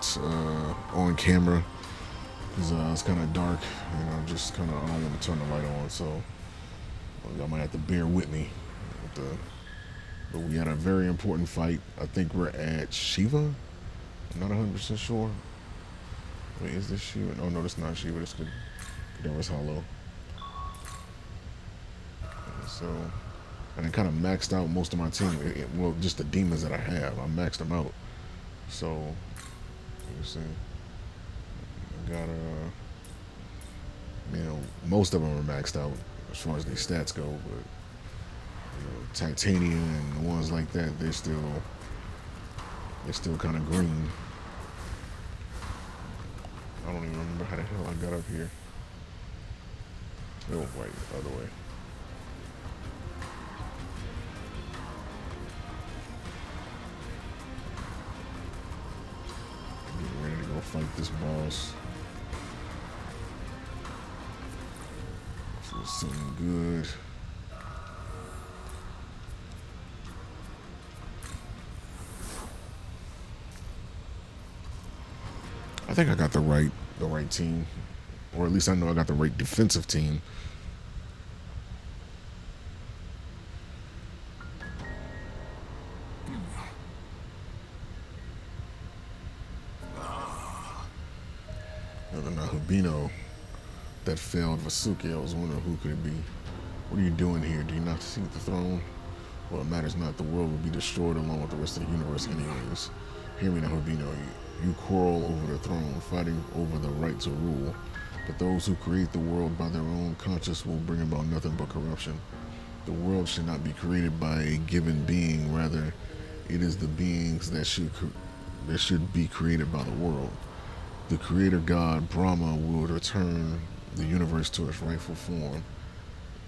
that's on camera. It's kind of dark, and I'm just kind of, I don't want to turn the light on, so y'all might have to bear with me. But we had a very important fight. I think we're at SHIVA. I'm not 100% sure. Wait, is this SHIVA? Oh no, that's not SHIVA. This could be Darus Hollow. So, and I kind of maxed out most of my team. Well, just the demons that I have, I maxed them out. So, let me see. I got you know, most of them are maxed out as far as their stats go, but. You know, Titania and the ones like that, they're still kind of green. I don't even remember how the hell I got up here. Oh, wait, the other way. Getting ready to go fight this boss. Feels something good. I think I got the right team, or at least I know I got the right defensive team. Another Nahubino that failed Vasuki. I was wondering who could it be. What are you doing here? Do you not seek the throne? Well, it matters not. The world will be destroyed along with the rest of the universe anyways. Hear me, Nahubino. You quarrel over the throne, fighting over the right to rule. But those who create the world by their own conscience will bring about nothing but corruption. The world should not be created by a given being. Rather, it is the beings that should be created by the world. The creator god, Brahma, will return the universe to its rightful form.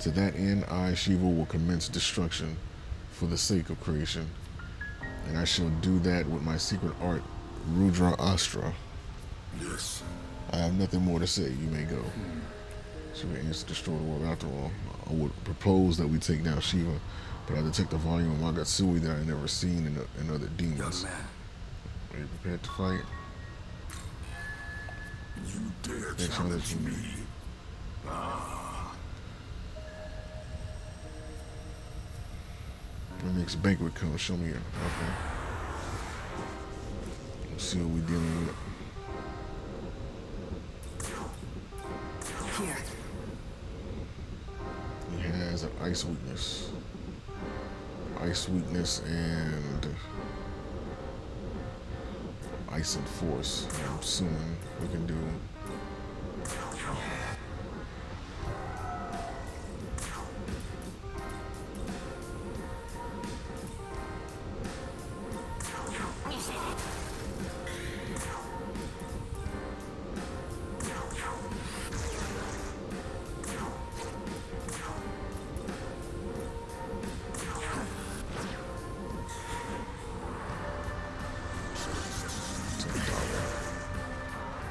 To that end, I, Shiva, will commence destruction for the sake of creation. And I shall do that with my secret art, Rudra Astra. Yes. I have nothing more to say. You may go. Shiva aims to destroy the world after all. I would propose that we take down Shiva, but I detect a volume of Magatsui that I never seen in other demons. Are you prepared to fight? You dare challenge me. When the next banquet comes, show me your okay. See what we're dealing with. Here. He has an ice weakness. And ice and force. I'm assuming we can do.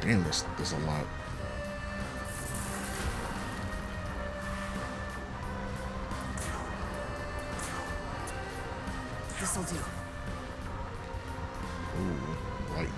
Damn, there's a lot. This'll do. Ooh, lightning.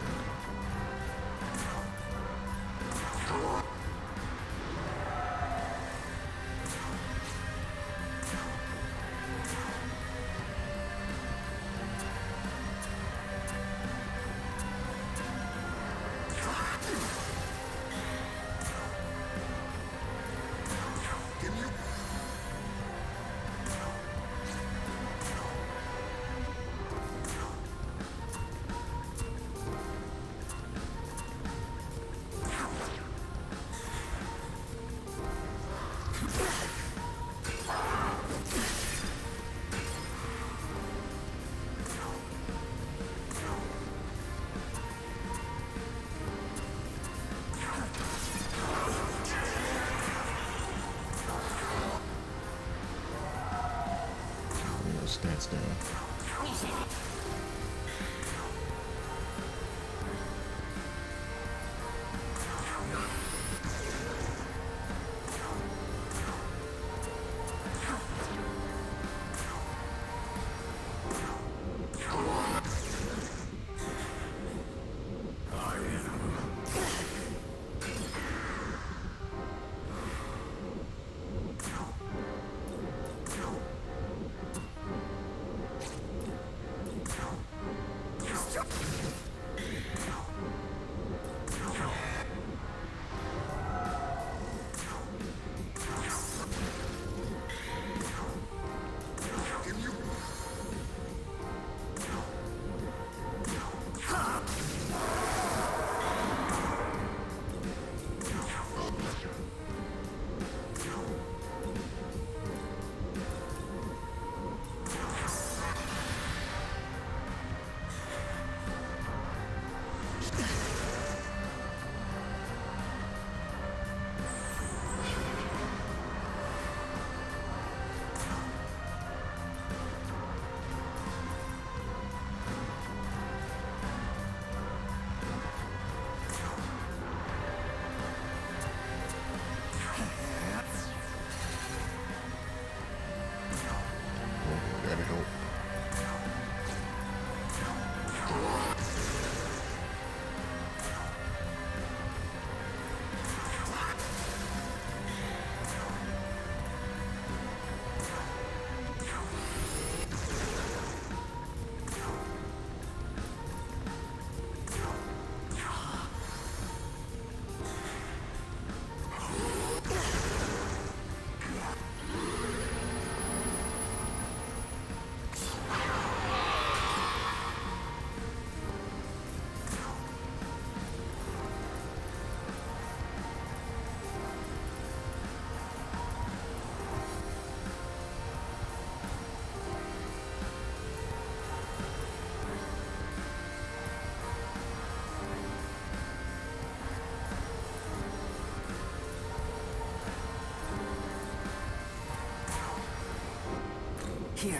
Stats down. I here.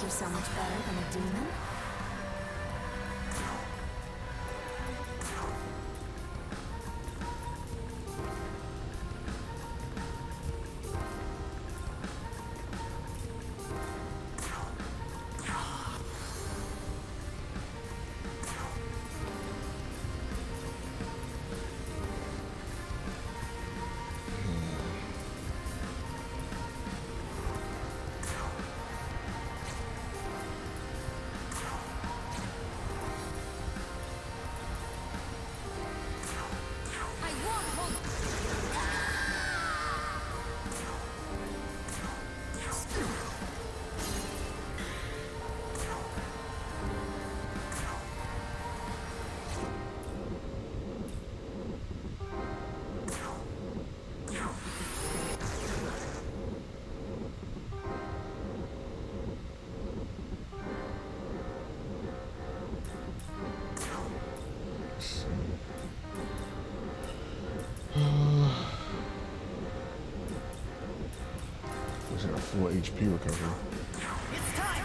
You're so much better than a demon. Full HP recovery. It's time.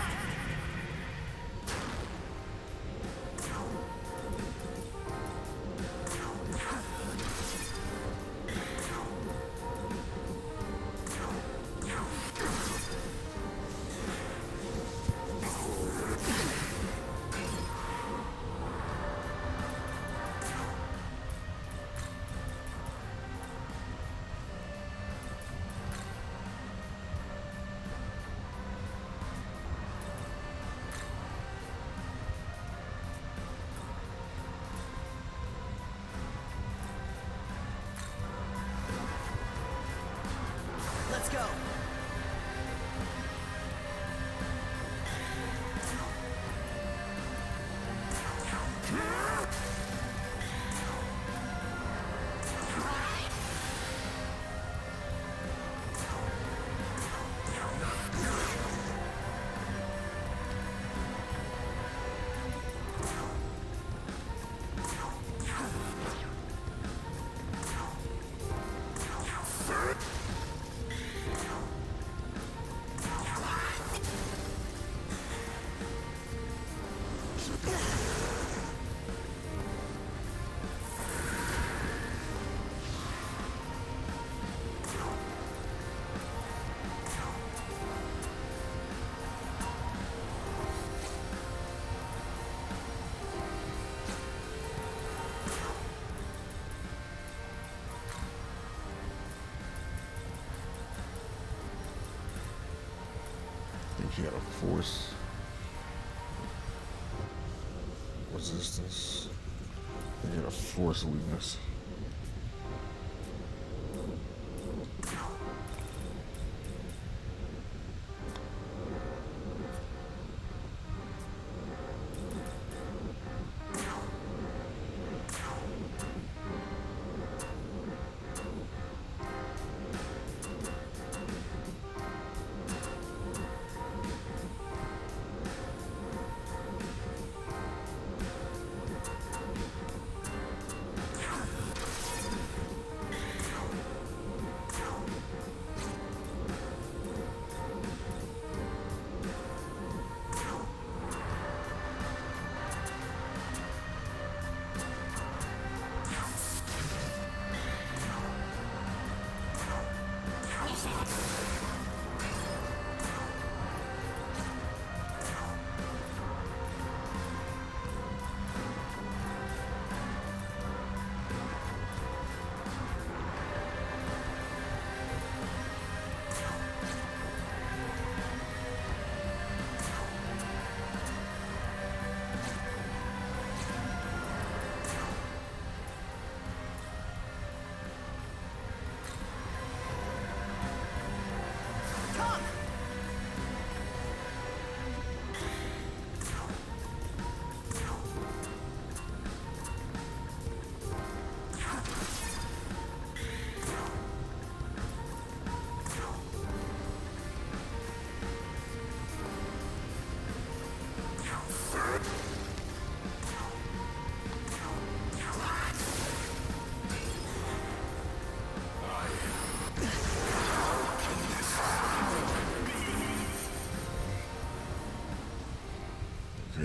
You gotta force resistance. You gotta force weakness.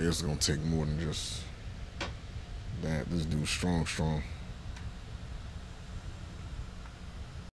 it's gonna take more than just that. This dude's strong.